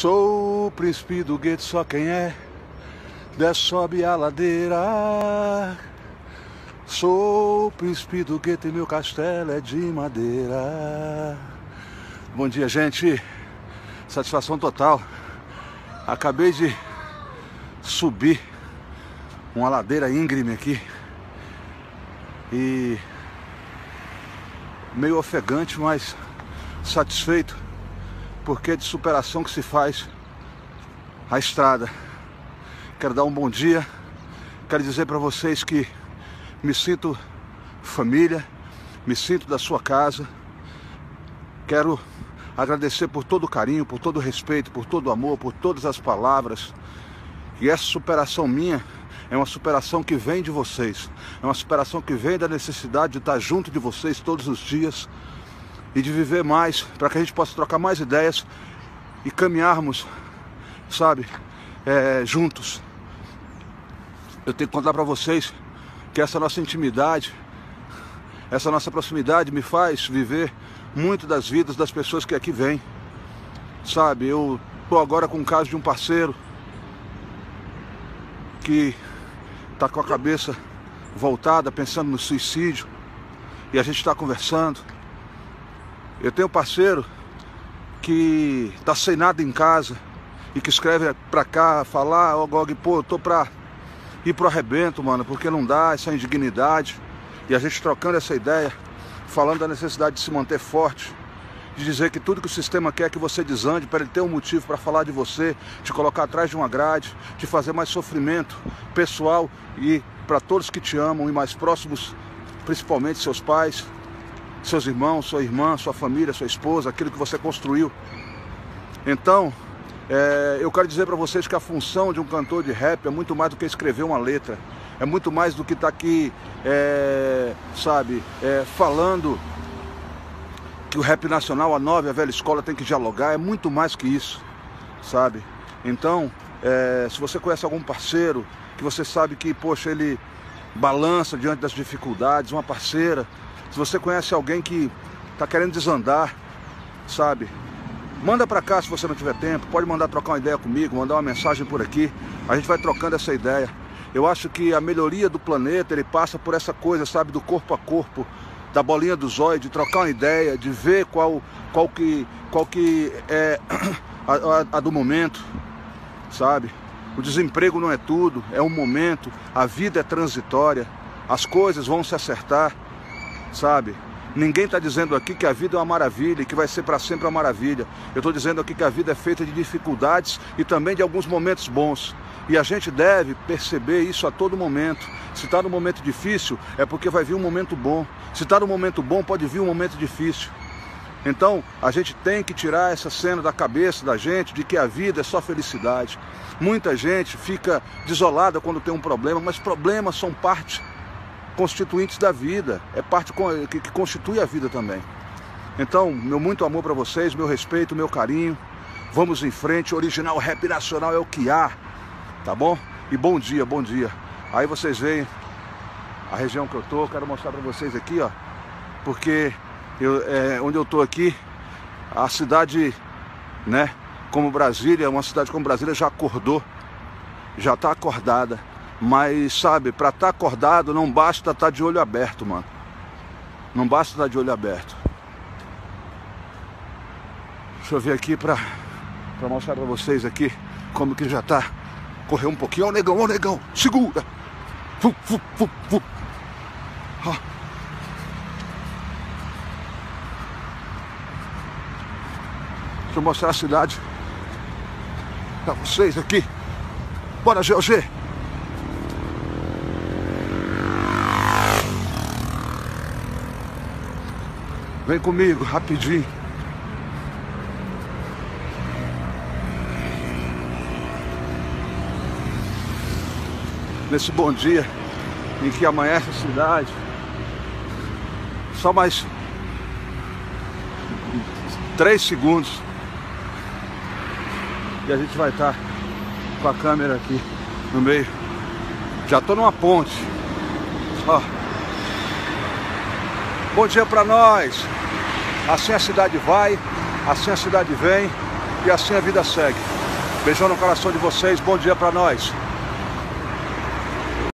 Sou o príncipe do gueto, só quem é, desce, sobe a ladeira. Sou o príncipe do gueto e meu castelo é de madeira. Bom dia, gente. Satisfação total. Acabei de subir uma ladeira íngreme aqui. E meio ofegante, mas satisfeito. Porque é de superação que se faz a estrada. Quero dar um bom dia. Quero dizer para vocês que me sinto família, me sinto da sua casa. Quero agradecer por todo o carinho, por todo o respeito, por todo o amor, por todas as palavras. E essa superação minha é uma superação que vem de vocês. É uma superação que vem da necessidade de estar junto de vocês todos os dias. E de viver mais, para que a gente possa trocar mais ideias e caminharmos, sabe, juntos. Eu tenho que contar para vocês que essa nossa intimidade, essa nossa proximidade me faz viver muito das vidas das pessoas que aqui vêm. Sabe, eu estou agora com o caso de um parceiro que está com a cabeça voltada, pensando no suicídio, e a gente está conversando. Eu tenho um parceiro que tá sem nada em casa e que escreve pra cá, falar, ó Gog, pô, eu tô pra ir pro arrebento, mano, porque não dá, essa indignidade. E a gente trocando essa ideia, falando da necessidade de se manter forte, de dizer que tudo que o sistema quer que você desande, para ele ter um motivo para falar de você, te colocar atrás de uma grade, te fazer mais sofrimento pessoal e para todos que te amam e mais próximos, principalmente seus pais, seus irmãos, sua irmã, sua família, sua esposa, aquilo que você construiu. Então, eu quero dizer para vocês que a função de um cantor de rap é muito mais do que escrever uma letra. É muito mais do que estar aqui, falando que o rap nacional, a nova e a velha escola tem que dialogar. É muito mais que isso, sabe? Então, se você conhece algum parceiro que você sabe que, poxa, ele balança diante das dificuldades, uma parceira... Se você conhece alguém que está querendo desandar, sabe? Manda para cá se você não tiver tempo. Pode mandar trocar uma ideia comigo, mandar uma mensagem por aqui. A gente vai trocando essa ideia. Eu acho que a melhoria do planeta, ele passa por essa coisa, sabe? Do corpo a corpo, da bolinha do zóio, de trocar uma ideia, de ver qual que é a do momento, sabe? O desemprego não é tudo, é um momento. A vida é transitória. As coisas vão se acertar. Sabe, ninguém está dizendo aqui que a vida é uma maravilha e que vai ser para sempre uma maravilha. Eu estou dizendo aqui que a vida é feita de dificuldades e também de alguns momentos bons. E a gente deve perceber isso a todo momento. Se está num momento difícil, é porque vai vir um momento bom. Se está num momento bom, pode vir um momento difícil. Então, a gente tem que tirar essa cena da cabeça da gente de que a vida é só felicidade. Muita gente fica desolada quando tem um problema, mas problemas são parte constituintes da vida, é parte que constitui a vida também. Então, meu muito amor para vocês, meu respeito, meu carinho. Vamos em frente, original rap nacional é o que há, tá bom? E bom dia, bom dia. Aí vocês veem a região que eu tô, quero mostrar para vocês aqui, ó, porque onde eu tô aqui, a cidade, né, como Brasília, uma cidade como Brasília já acordou, já tá acordada. Mas, sabe, para estar acordado não basta estar de olho aberto, mano. Não basta estar de olho aberto. Deixa eu ver aqui para mostrar para vocês aqui como que já tá. Correr um pouquinho. Ó, o negão, segura. Ó. Deixa eu mostrar a cidade para vocês aqui. Bora, GOG. Vem comigo, rapidinho. Nesse bom dia em que amanhece a cidade. Só mais 3 segundos. E a gente vai estar com a câmera aqui no meio. Já tô numa ponte. Ó. Bom dia pra nós. Assim a cidade vai, assim a cidade vem, E assim a vida segue. Beijão no coração de vocês, bom dia pra nós.